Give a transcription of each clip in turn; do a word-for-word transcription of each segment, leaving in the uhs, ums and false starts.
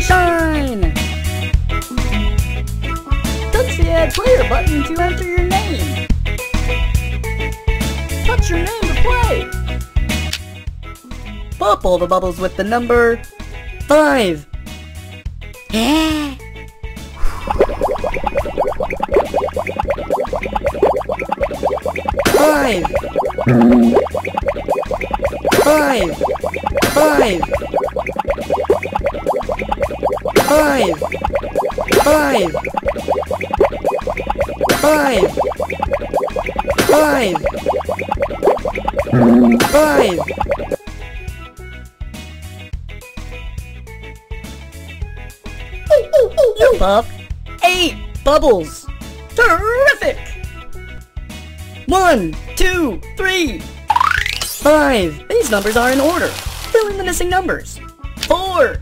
Sunshine! Touch the Add Player button to enter your name. Touch your name to play. Pop all the bubbles with the number five. Yeah. Five. Five. Five. Five. Five. Five. Five. Five. You pop eight bubbles. Terrific! One, two, three, five. These numbers are in order. Fill in the missing numbers. Four.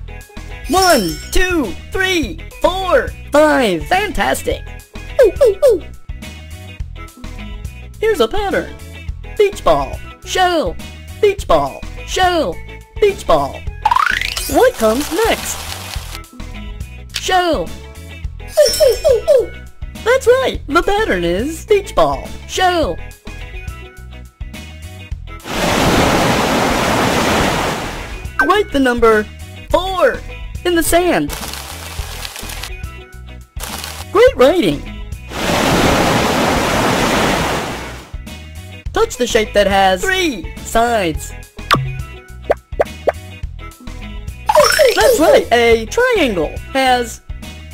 One, two, three, four, five. Fantastic! Ooh, ooh, ooh. Here's a pattern. Beach ball, shell, beach ball, shell, beach ball. What comes next? Shell. Ooh, ooh, ooh, ooh. That's right. The pattern is beach ball, shell. Write the number four in the sand. Great writing. Touch the shape that has three sides. That's right, a triangle has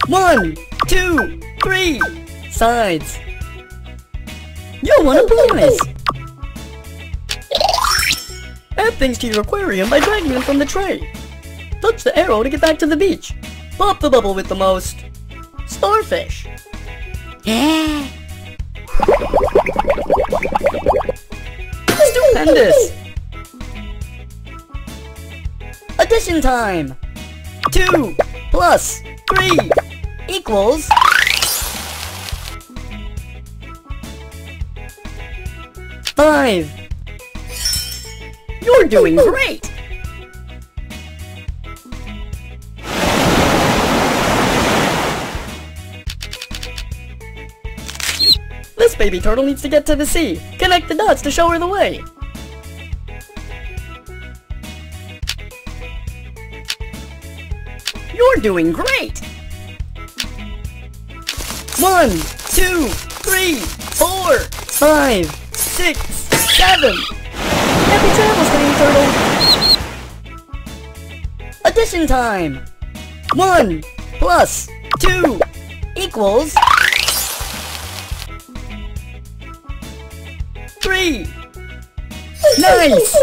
one, two, three sides. You'll want a prize! Add things to your aquarium by dragging them from the tray. Touch the arrow to get back to the beach. Pop the bubble with the most starfish. Yeah. Stupendous! Addition time! Two plus three equals five. You're doing great! This baby turtle needs to get to the sea. Connect the dots to show her the way. You're doing great! One, two, three, four, five, six, seven. Happy travels, Tiny Turtle! Addition time! One plus two equals three. Nice!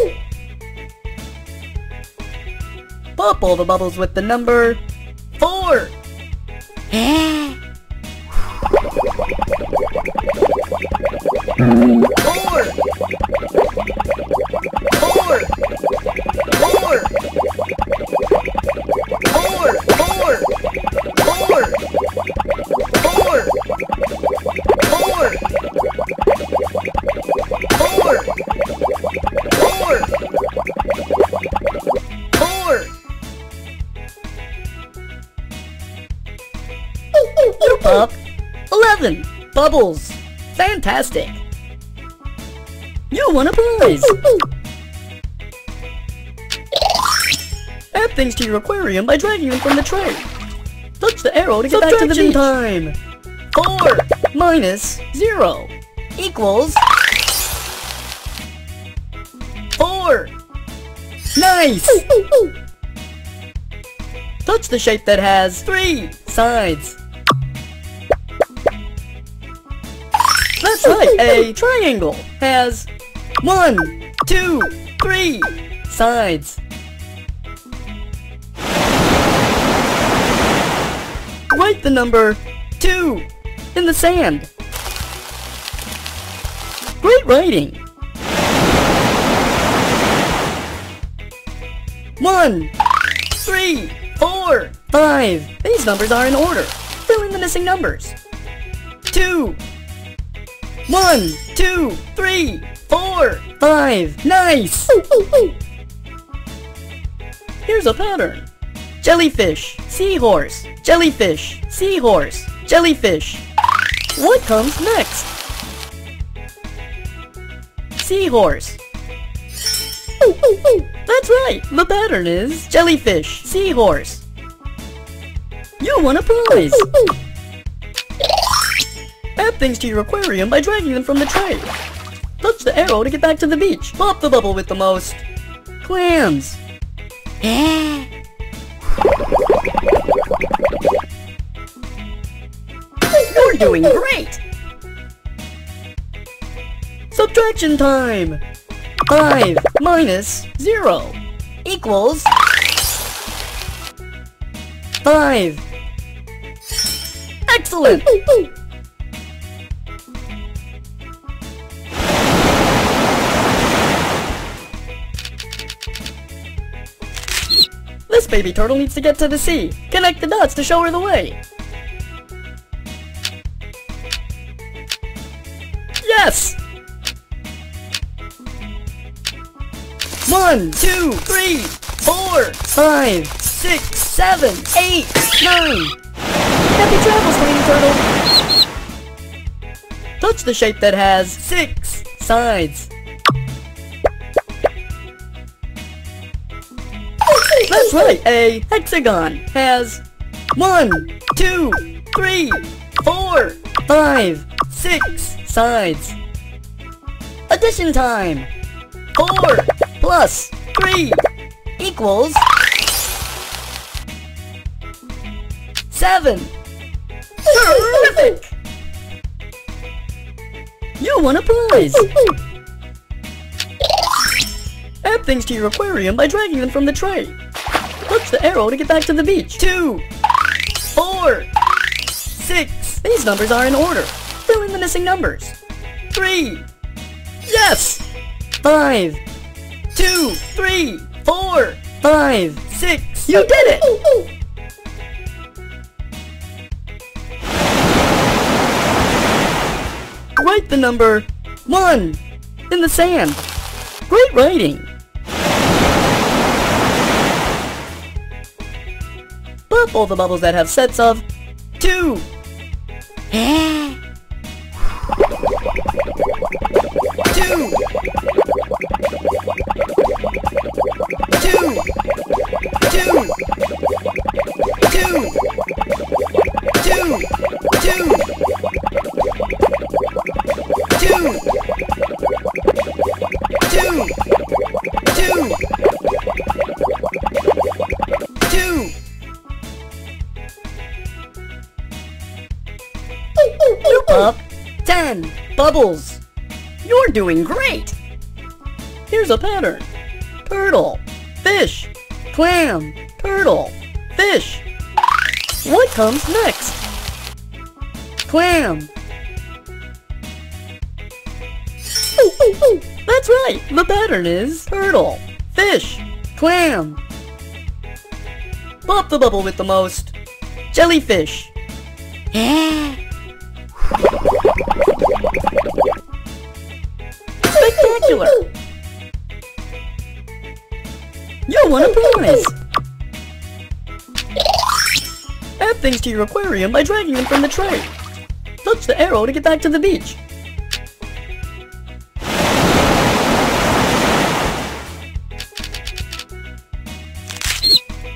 Pop all the bubbles with the number four. Yeah. Four. Four. Four. Four. Four. Four. Four. Four. Four. Four. Four. You pop eleven bubbles. Fantastic! You won a prize! Add things to your aquarium by dragging them from the tray. Touch the arrow to get back to the beach. Time! Four minus zero equals four! Nice! Touch the shape that has three sides. That's right, a triangle has one, two, three sides. Write the number two in the sand. Great writing. One, three, four, five. These numbers are in order. Fill in the missing numbers. Two. One, two, three, four, five. Nice! Here's a pattern. jellyfish, seahorse, jellyfish, seahorse, jellyfish. What comes next? Seahorse. Ooh, ooh, ooh. That's right, the pattern is jellyfish, seahorse. You won a prize! Ooh, ooh, ooh. Add things to your aquarium by dragging them from the tray. Touch the arrow to get back to the beach. Pop the bubble with the most. Clams. You're doing great! Subtraction time! Five minus zero equals five. Excellent! Ooh, ooh, ooh. This baby turtle needs to get to the sea. Connect the dots to show her the way. Yes! One, two, three, four, five, six, seven, eight, nine. Happy travels, baby turtle. Touch the shape that has six sides. That's right, a hexagon has one, two, three, four, five, six sides. Addition time. Four plus three equals seven. Terrific! You won a prize! Add things to your aquarium by dragging them from the tray. Touch the arrow to get back to the beach. Two, four, six. These numbers are in order. Fill in the missing numbers. Three. Yes! Five. Two, three, four, five, six. You did it! Ooh, ooh. Write the number one in the sand. Great writing! Pop all the bubbles that have sets of two. Two. Two. Two. Two. Two. Two. Two. Two. Two. Two. You pop ten bubbles. You're doing great. Here's a pattern. Turtle. Fish, clam, turtle, fish. What comes next? Clam. Ooh, ooh, ooh. That's right, the pattern is turtle, fish, clam. Pop the bubble with the most. Jellyfish. Spectacular! You won a prize! Add things to your aquarium by dragging them from the tray. Touch the arrow to get back to the beach.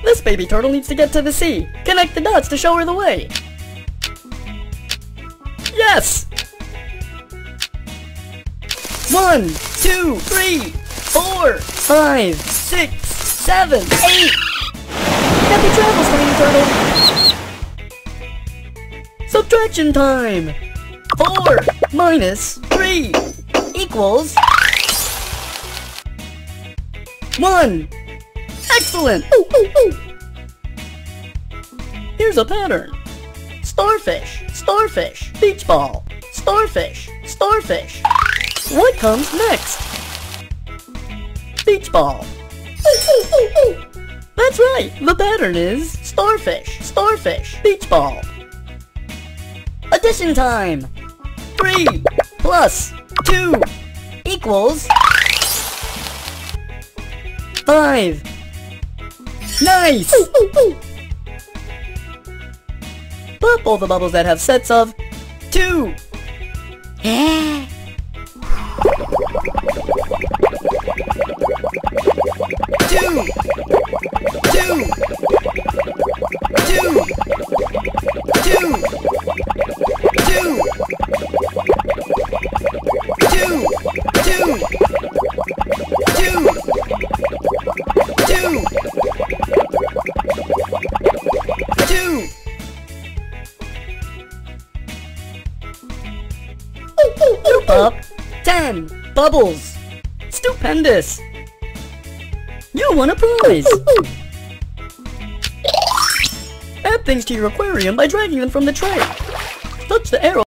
This baby turtle needs to get to the sea. Connect the dots to show her the way. Yes! One, two, three, four, five, six, seven, eight. Happy travels, baby turtle. Subtraction time. Four minus three equals one. Excellent. Ooh, ooh, ooh. Here's a pattern. Starfish, starfish, beach ball, starfish, starfish. What comes next? Beach ball. That's right, the pattern is starfish, starfish, beach ball. Addition time. Three plus two equals five. Nice! Ooh, ooh, ooh. Pop all the bubbles that have sets of two! Yeah. Two! Two! Two! Two! Two! Two! Two! Two! Two! Two! Up ten bubbles. Stupendous. You won a prize. Add things to your aquarium by dragging them from the tray. Touch the arrow.